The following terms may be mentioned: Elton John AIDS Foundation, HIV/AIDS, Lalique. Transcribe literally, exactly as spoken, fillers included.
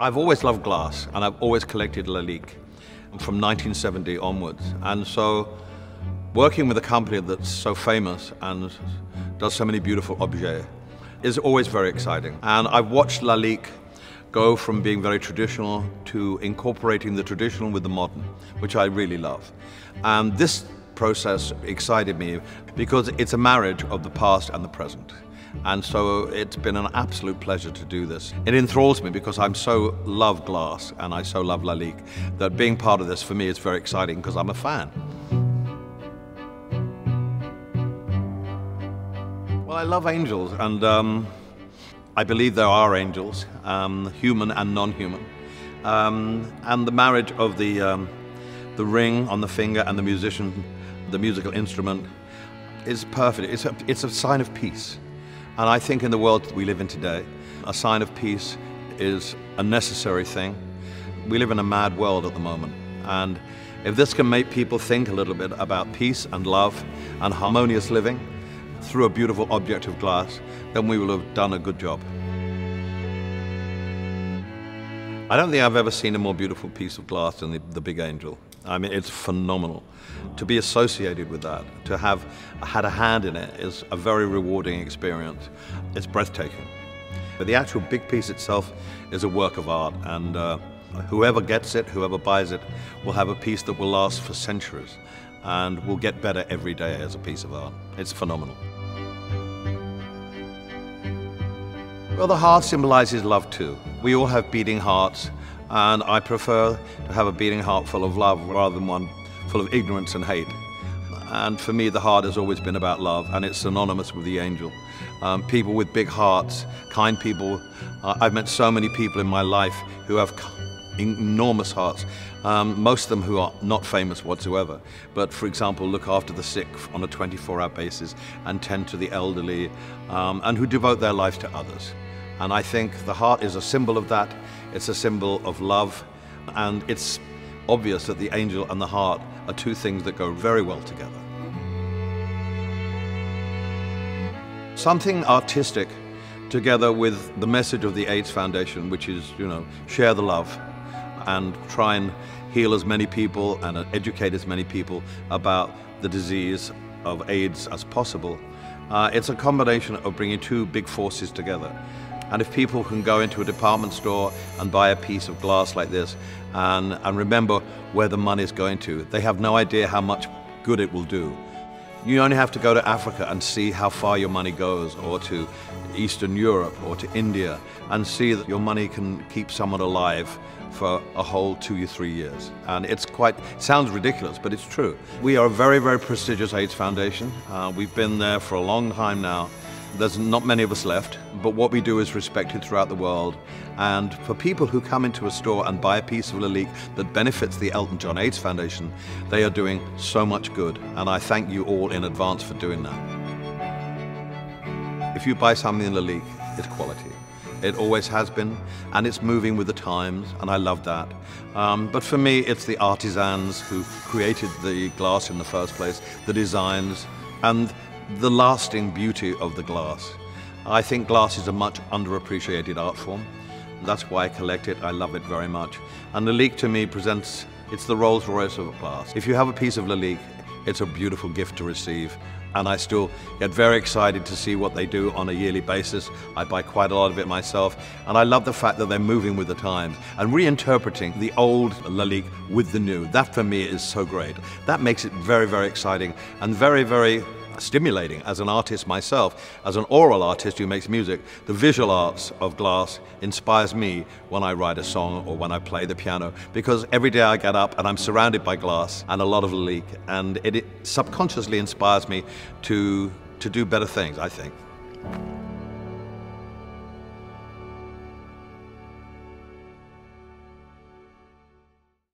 I've always loved glass, and I've always collected Lalique from nineteen seventy onwards. And so working with a company that's so famous and does so many beautiful objets is always very exciting. And I've watched Lalique go from being very traditional to incorporating the traditional with the modern, which I really love. And this process excited me because it's a marriage of the past and the present. And so it's been an absolute pleasure to do this. It enthralls me because I so love glass and I so love Lalique that being part of this for me is very exciting because I'm a fan. Well, I love angels, and um, I believe there are angels, um, human and non-human. Um, and the marriage of the, um, the ring on the finger and the musician, the musical instrument, is perfect. It's a, it's a sign of peace. And I think in the world that we live in today, a sign of peace is a necessary thing. We live in a mad world at the moment. And if this can make people think a little bit about peace and love and harmonious living through a beautiful object of glass, then we will have done a good job. I don't think I've ever seen a more beautiful piece of glass than the, the Big Angel. I mean, it's phenomenal. To be associated with that, to have had a hand in it, is a very rewarding experience. It's breathtaking. But the actual big piece itself is a work of art, and uh, whoever gets it, whoever buys it, will have a piece that will last for centuries and will get better every day as a piece of art. It's phenomenal. Well, the heart symbolizes love too. We all have beating hearts, and I prefer to have a beating heart full of love rather than one full of ignorance and hate. And for me, the heart has always been about love, and it's synonymous with the angel. Um, people with big hearts, kind people. Uh, I've met so many people in my life who have enormous hearts, um, most of them who are not famous whatsoever, but for example look after the sick on a twenty-four hour basis and tend to the elderly, um, and who devote their life to others. And I think the heart is a symbol of that. It's a symbol of love, and it's obvious that the angel and the heart are two things that go very well together. Something artistic together with the message of the AIDS Foundation, which is, you know, share the love and try and heal as many people and educate as many people about the disease of AIDS as possible. Uh, it's a combination of bringing two big forces together. And if people can go into a department store and buy a piece of glass like this and, and remember where the money is going to, they have no idea how much good it will do. You only have to go to Africa and see how far your money goes, or to Eastern Europe or to India, and see that your money can keep someone alive for a whole two or three years. And it's quite, it sounds ridiculous, but it's true. We are a very, very prestigious AIDS Foundation. Uh, we've been there for a long time now. There's not many of us left, but what we do is respected throughout the world. And for people who come into a store and buy a piece of Lalique that benefits the Elton John AIDS Foundation, they are doing so much good. And I thank you all in advance for doing that. If you buy something in Lalique, it's quality. It always has been, and it's moving with the times, and I love that. Um, but for me, it's the artisans who created the glass in the first place, the designs, and the lasting beauty of the glass. I think glass is a much underappreciated art form. That's why I collect it. I love it very much. And Lalique to me presents, it's the Rolls Royce of glass. If you have a piece of Lalique, it's a beautiful gift to receive. And I still get very excited to see what they do on a yearly basis. I buy quite a lot of it myself. And I love the fact that they're moving with the times and reinterpreting the old Lalique with the new. That for me is so great. That makes it very, very exciting and very, very stimulating as an artist myself, as an oral artist who makes music. The visual arts of glass inspires me when I write a song or when I play the piano, because every day I get up and I'm surrounded by glass and a lot of Lalique, and it, it subconsciously inspires me to, to do better things, I think.